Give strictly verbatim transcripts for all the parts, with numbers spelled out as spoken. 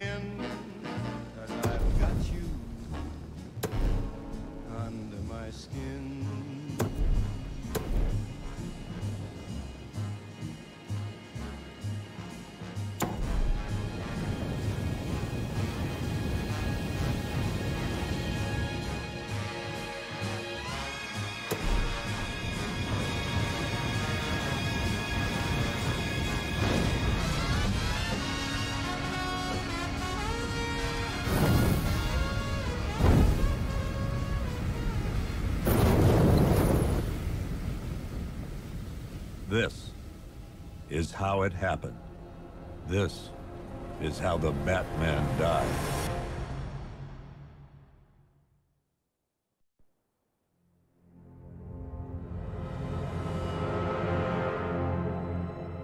in, and I've got you under my skin. This is how it happened. This is how the Batman died.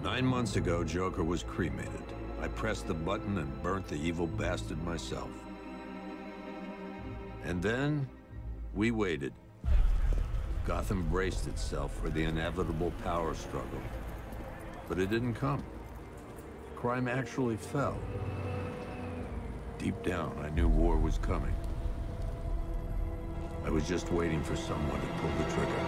Nine months ago, Joker was cremated. I pressed the button and burnt the evil bastard myself. And then we waited. Gotham braced itself for the inevitable power struggle, but it didn't come. Crime actually fell. Deep down, I knew war was coming. I was just waiting for someone to pull the trigger.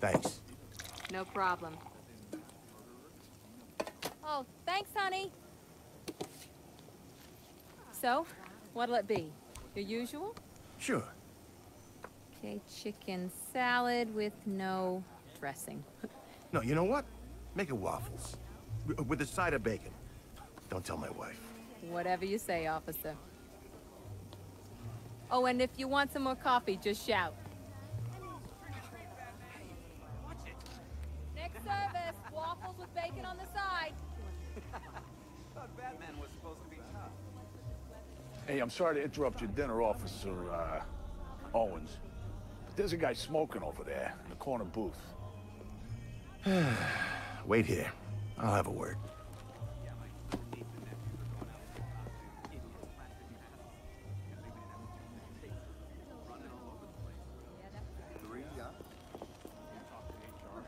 Thanks. No problem. Oh, thanks, honey. So, what'll it be? Your usual? Sure. Okay, chicken salad with no dressing. No, you know what? Make it waffles. With a side of bacon. Don't tell my wife. Whatever you say, officer. Oh, and if you want some more coffee, just shout. Hey, I'm sorry to interrupt your dinner, Officer uh, Owens, but there's a guy smoking over there in the corner booth. Wait here. I'll have a word.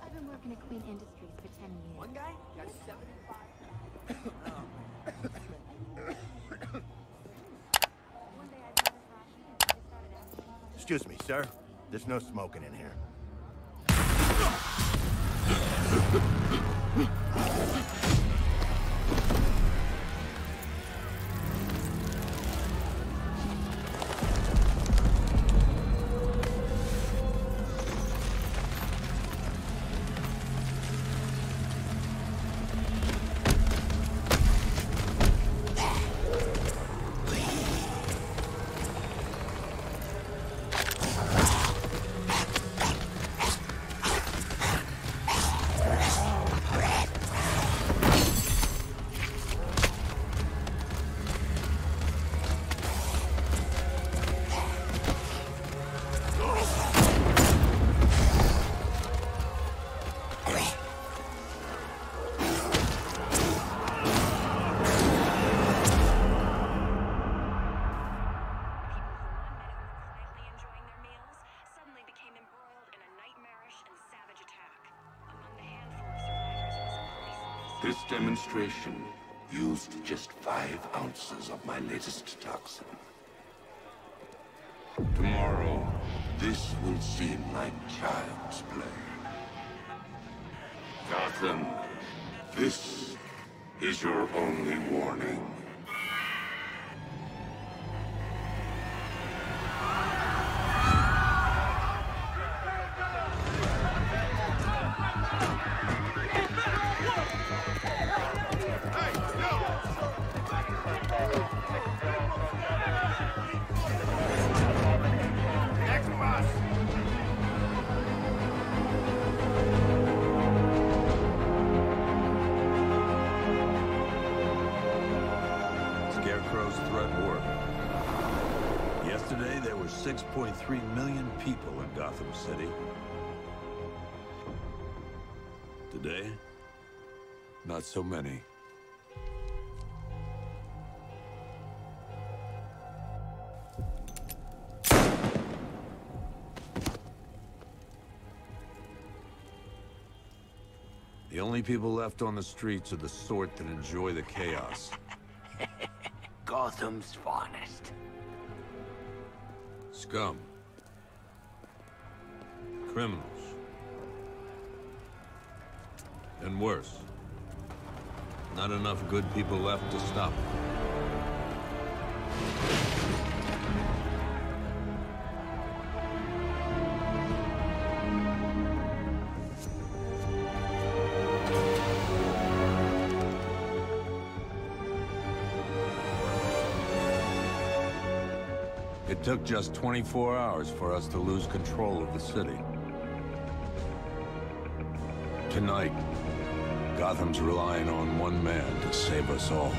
I've been working at Queen Industries for ten years. One guy got seventy-five. Excuse me, sir. There's no smoking in here. This demonstration used just five ounces of my latest toxin. Tomorrow, this will seem like child's play. Gotham, this is your only warning. six point three million people in Gotham City. Today, not so many. The only people left on the streets are the sort that enjoy the chaos. Gotham's finest. Scum. Criminals. And worse. Not enough good people left to stop them. It took just twenty-four hours for us to lose control of the city. Tonight, Gotham's relying on one man to save us all.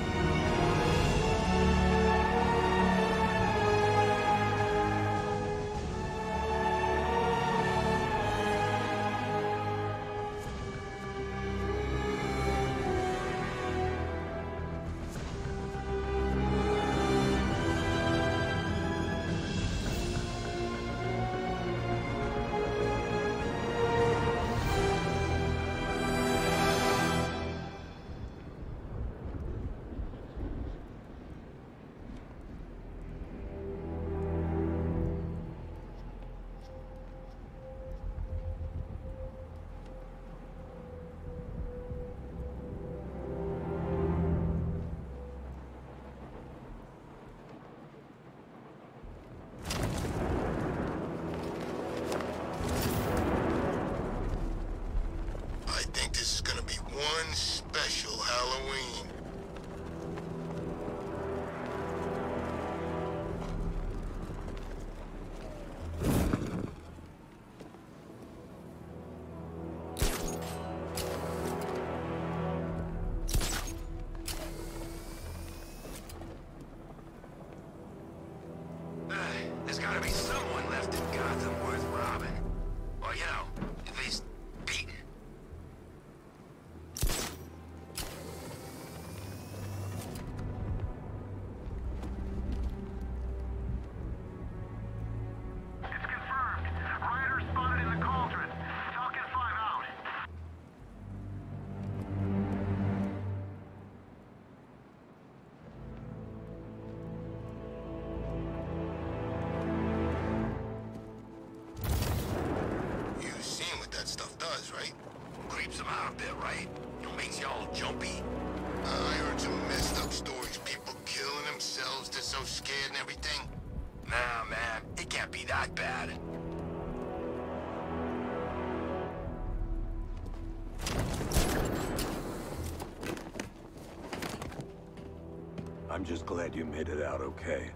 I'm just glad you made it out okay.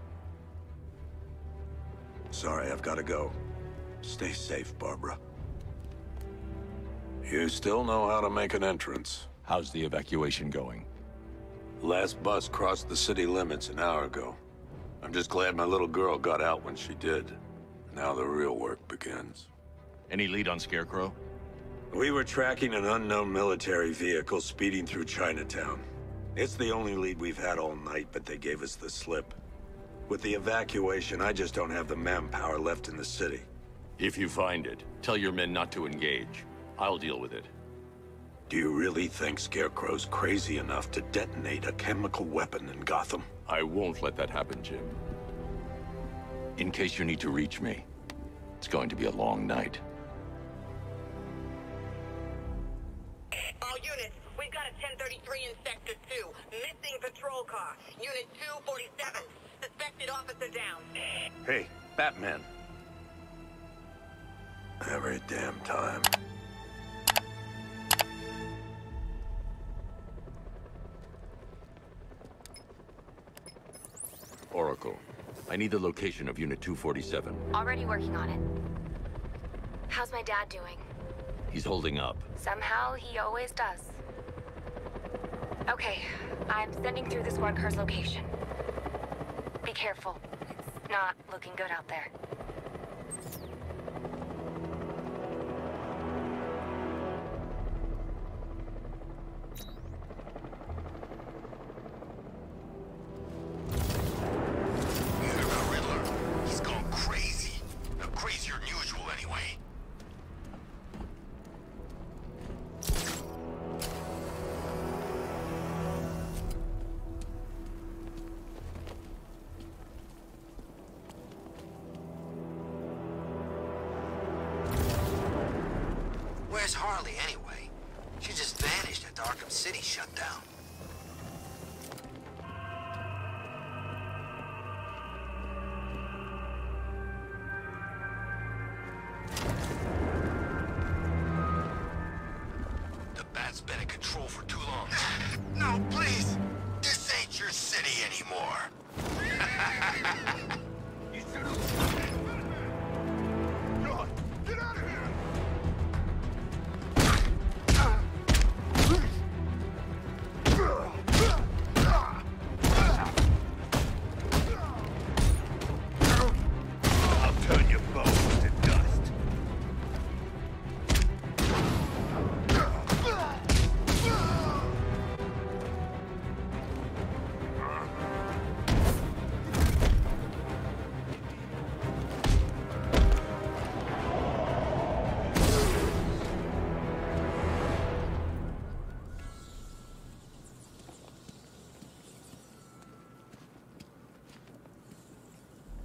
Sorry, I've got to go. Stay safe, Barbara. You still know how to make an entrance. How's the evacuation going? Last bus crossed the city limits an hour ago. I'm just glad my little girl got out when she did. Now the real work begins. Any lead on Scarecrow? We were tracking an unknown military vehicle speeding through Chinatown. It's the only lead we've had all night, but they gave us the slip. With the evacuation, I just don't have the manpower left in the city. If you find it, tell your men not to engage. I'll deal with it. Do you really think Scarecrow's crazy enough to detonate a chemical weapon in Gotham? I won't let that happen, Jim. In case you need to reach me, it's going to be a long night. All units, we've got a ten thirty-three in Sector two. Missing patrol car. Unit two forty-seven. Suspected officer down. Hey, Batman. Every damn time. Oracle, I need the location of Unit two forty-seven. Already working on it. How's my dad doing? He's holding up. Somehow he always does. Okay, I'm sending through this worker's location. Be careful. It's not looking good out there. Arkham City shut down. The Bat's been in control for too long. No, please! This ain't your city anymore! You should've...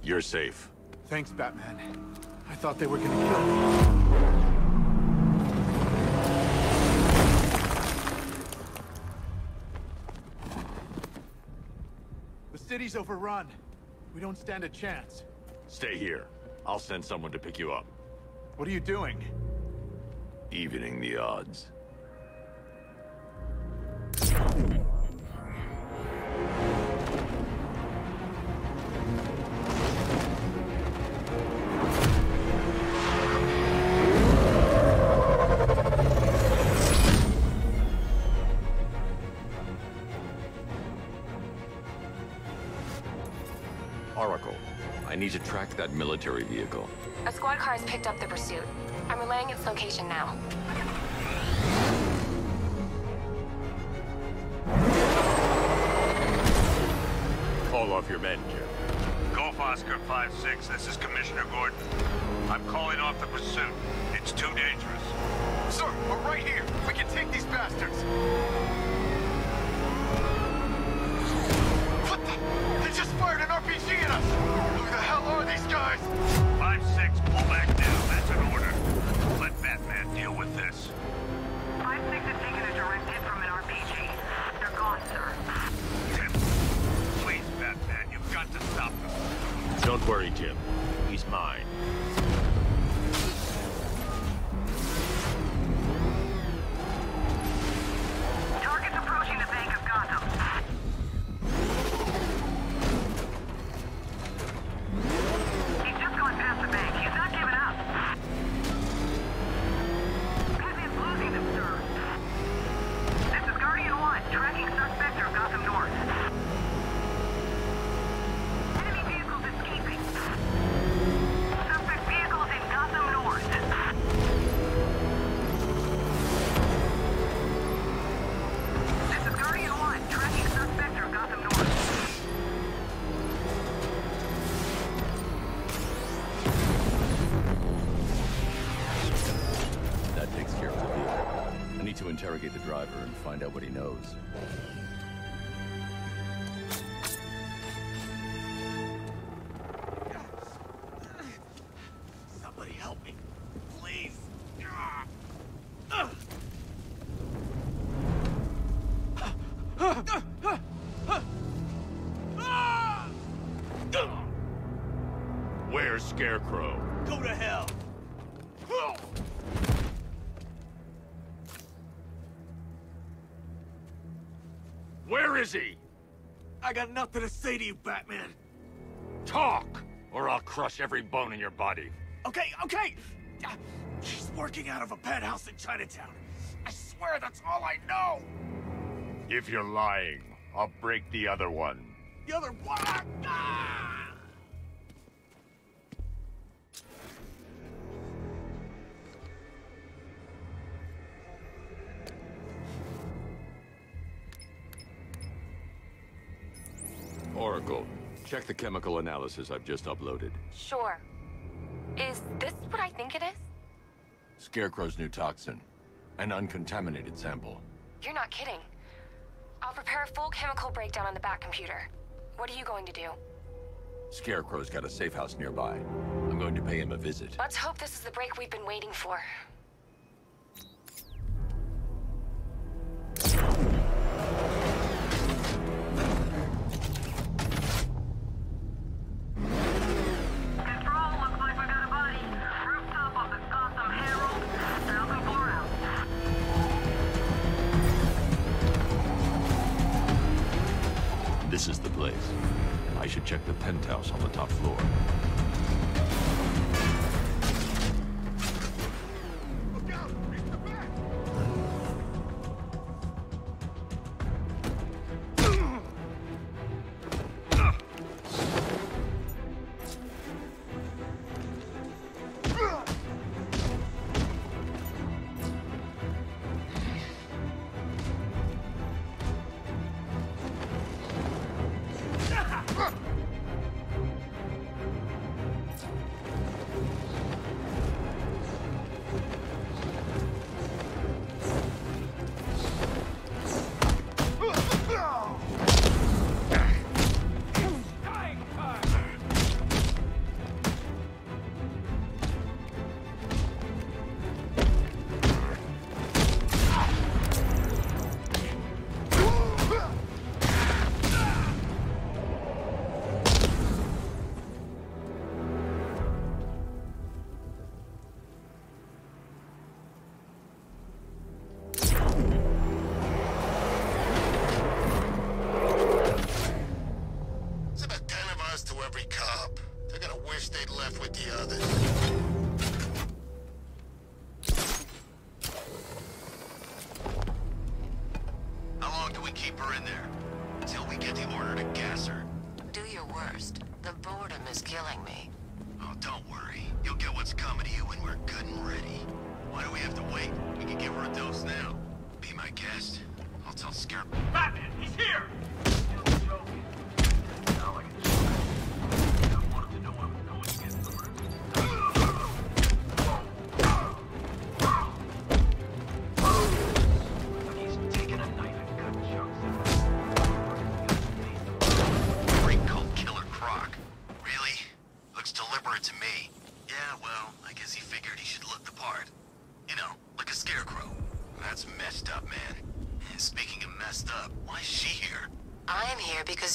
You're safe. Thanks, Batman. I thought they were gonna kill me. The city's overrun. We don't stand a chance. Stay here. I'll send someone to pick you up. What are you doing? Evening the odds. Oracle, I need to track that military vehicle. A squad car has picked up the pursuit. I'm relaying its location now. Call off your men, Jim. Golf Oscar five six, this is Commissioner Gordon. I'm calling off the pursuit. It's too dangerous. Sir, we're right here. We can take these bastards. What the? They just fired an R P G at us! Who the hell are these guys? five six, pull back now. That's an order. Let Batman deal with this. five six has taken a direct hit from an R P G. They're gone, sir. Tim, please, Batman, you've got to stop them. Don't worry, Tim. He's mine. Interrogate the driver and find out what he knows. Somebody help me, please. Where's Scarecrow? Go to hell. Where is he? I got nothing to say to you, Batman. Talk, or I'll crush every bone in your body. Okay, okay! She's working out of a penthouse in Chinatown. I swear that's all I know! If you're lying, I'll break the other one. The other one? Ah! Oracle, check the chemical analysis I've just uploaded. Sure. Is this what I think it is? Scarecrow's new toxin. An uncontaminated sample. You're not kidding. I'll prepare a full chemical breakdown on the Bat computer. What are you going to do? Scarecrow's got a safe house nearby. I'm going to pay him a visit. Let's hope this is the break we've been waiting for. This is the place. I should check the penthouse on the top floor.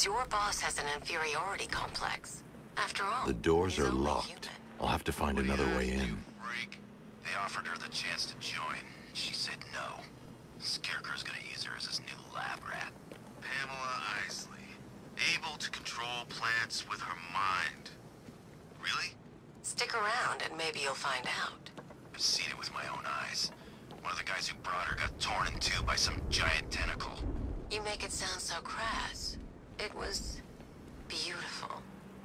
Your boss has an inferiority complex. After all, the doors are locked. I'll have to find another way in. You freak. They offered her the chance to join. She said no. Scarecrow's gonna use her as his new lab rat. Pamela Isley. Able to control plants with her mind. Really? Stick around and maybe you'll find out. I've seen it with my own eyes. One of the guys who brought her got torn in two by some giant tentacle. You make it sound so crass. It was beautiful.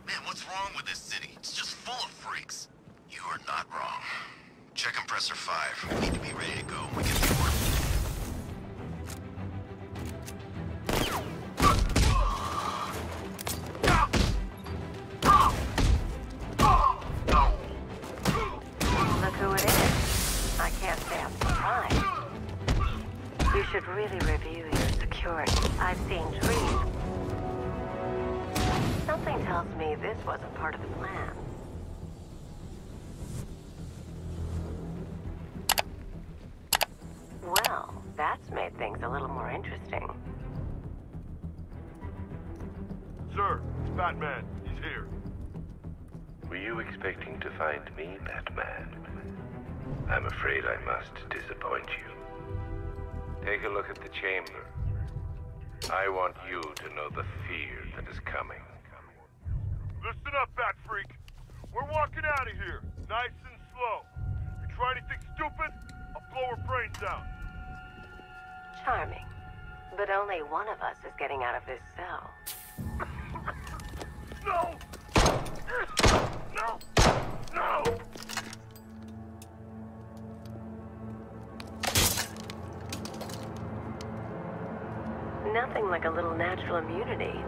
Man, what's wrong with this city? It's just full of freaks. You are not wrong. Check compressor five. We need to be ready to go when we get to work. Look who it is. I can't say I'm surprised. You should really review your security. I've seen trees. Something tells me this wasn't part of the plan. Well, that's made things a little more interesting. Sir, it's Batman. He's here. Were you expecting to find me, Batman? I'm afraid I must disappoint you. Take a look at the chamber. I want you to know the fear that is coming. Listen up, Bat Freak. We're walking out of here, nice and slow. You try anything stupid, I'll blow her brains out. Charming. But only one of us is getting out of this cell. No! No! No! Nothing like a little natural immunity.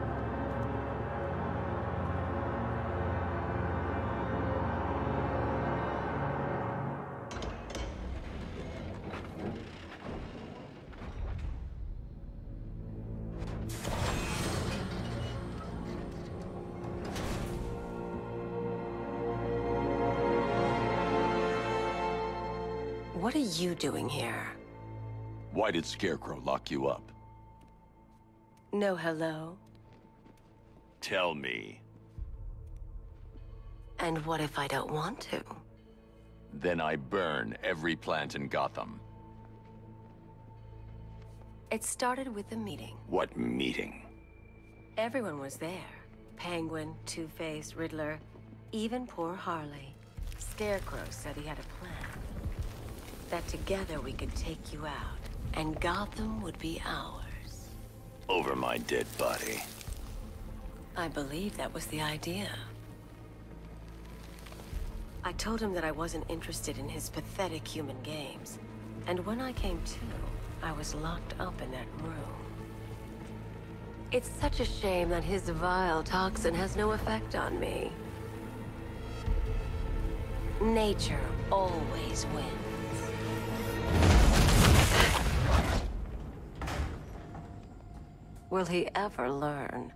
What are you doing here? Why did Scarecrow lock you up? No hello. Tell me. And what if I don't want to? Then I burn every plant in Gotham. It started with a meeting. What meeting? Everyone was there. Penguin, Two Face, Riddler, even poor Harley. Scarecrow said he had a plan. That together we could take you out, and Gotham would be ours. Over my dead body. I believe that was the idea. I told him that I wasn't interested in his pathetic human games. And when I came to, I was locked up in that room. It's such a shame that his vile toxin has no effect on me. Nature always wins. Will he ever learn?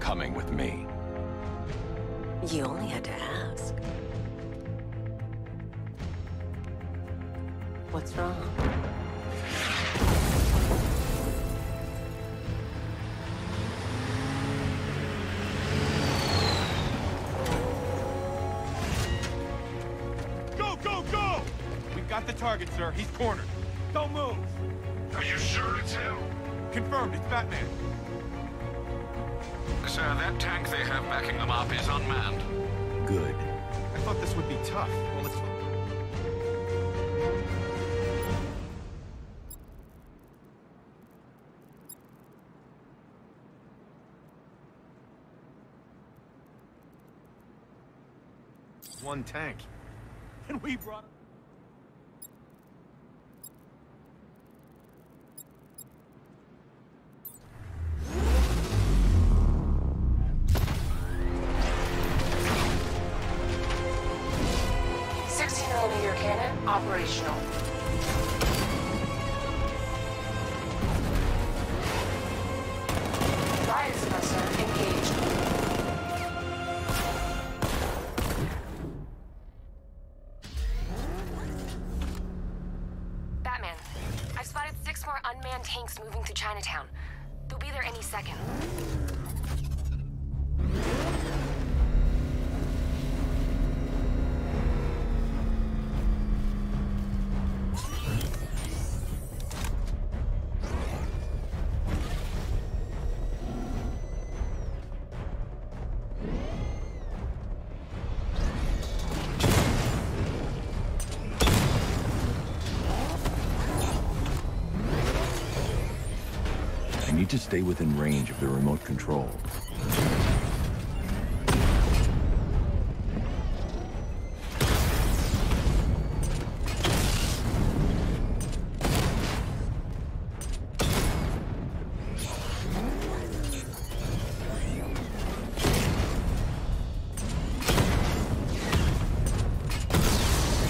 Coming with me. You only had to ask. What's wrong? Go, go, go! We've got the target, sir. He's cornered. Don't move! Are you sure it's him? Confirmed. It's Batman. Sir, that tank they have backing them up is unmanned. Good. I thought this would be tough. Well, it's... One tank. And we brought... operational. Bias vessel engaged. Batman, I've spotted six more unmanned tanks moving through Chinatown. They'll be there any second. To stay within range of the remote control.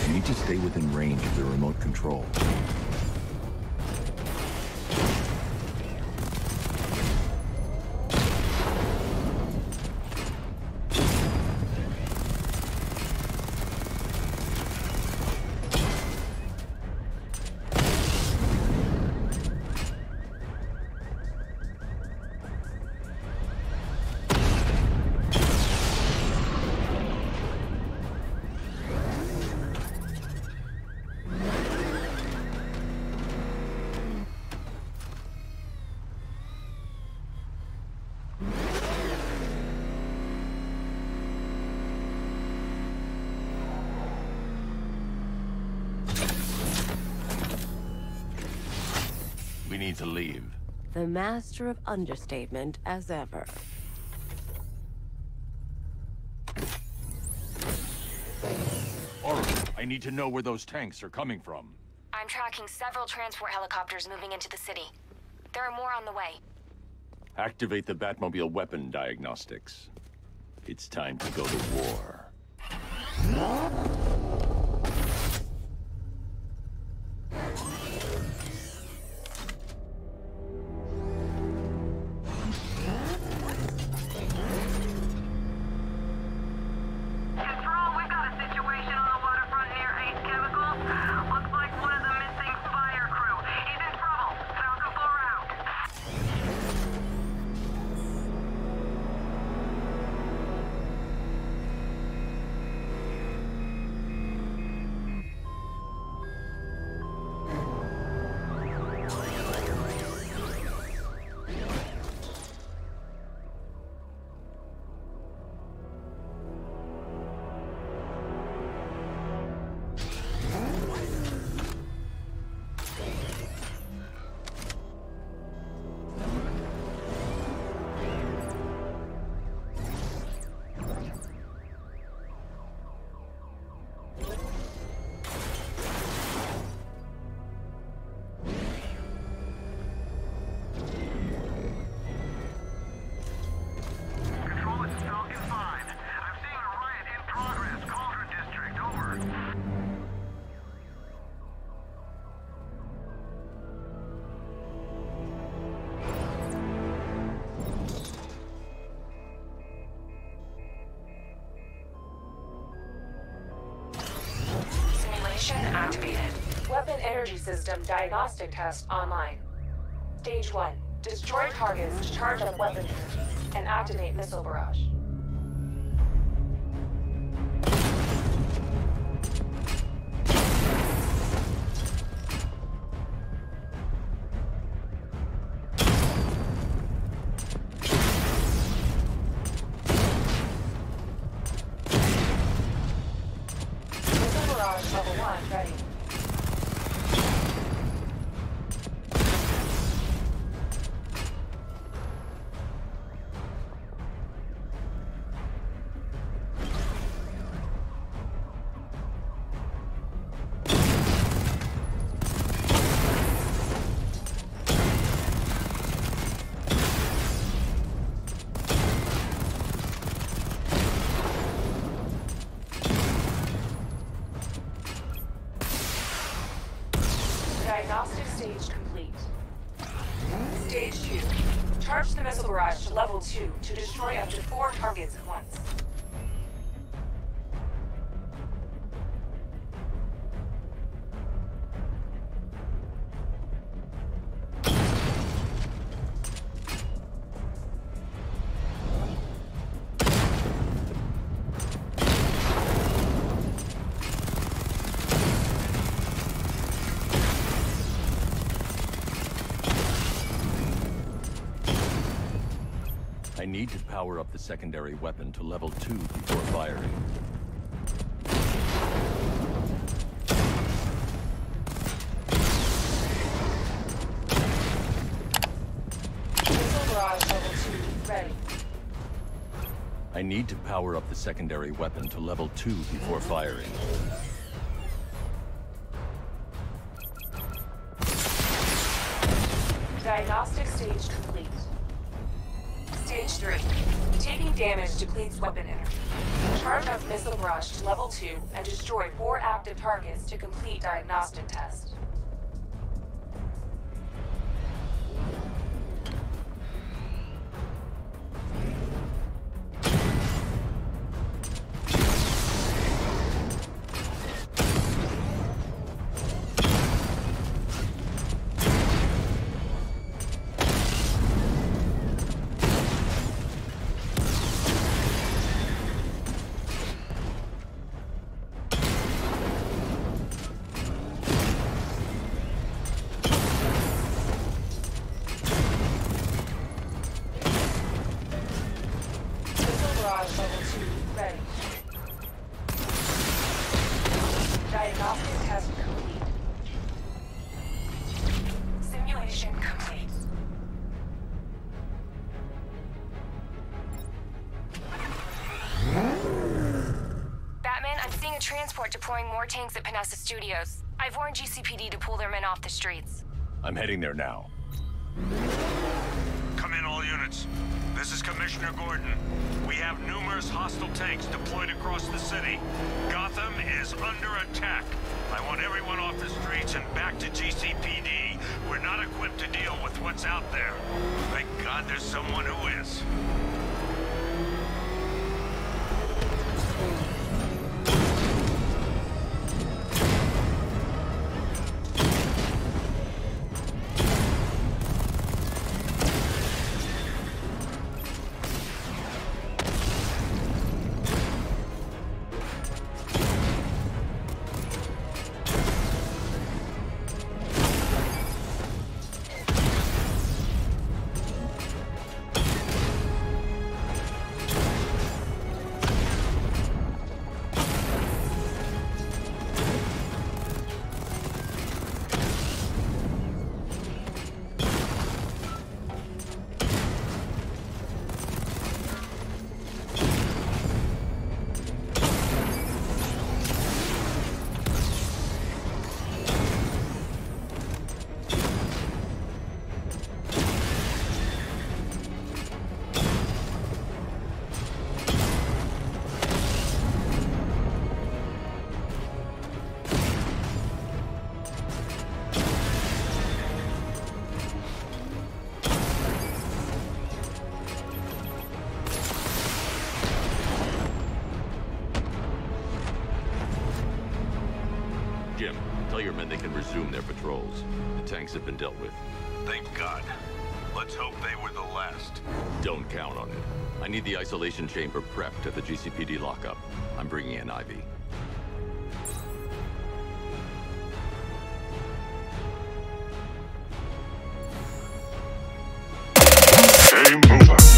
You need to stay within range of the remote control. To leave. The master of understatement as ever. Oracle, I need to know where those tanks are coming from. I'm tracking several transport helicopters moving into the city. There are more on the way. Activate the Batmobile weapon diagnostics. It's time to go to war. energy system diagnostic test online. Stage one, destroy targets to charge up weapons and activate missile barrage. Two to destroy up to four targets at once. Need to power up the secondary weapon to level two before firing. Missile barrage level two, ready. I need to power up the secondary weapon to level two before firing. Diagnostic stage complete. Stage three. Taking damage depletes weapon energy. Charge up missile barrage to level two and destroy four active targets to complete diagnostic test. Deploying more tanks at Panessa Studios. I've warned G C P D to pull their men off the streets. I'm heading there now. Come in, all units. This is Commissioner Gordon. We have numerous hostile tanks deployed across the city. Gotham is under attack. I want everyone off the streets and back to G C P D. We're not equipped to deal with what's out there. Thank God there's someone who is. Tell your men they can resume their patrols. The tanks have been dealt with. Thank God. Let's hope they were the last. Don't count on it. I need the isolation chamber prepped at the G C P D lockup. I'm bringing in Ivy. Game over.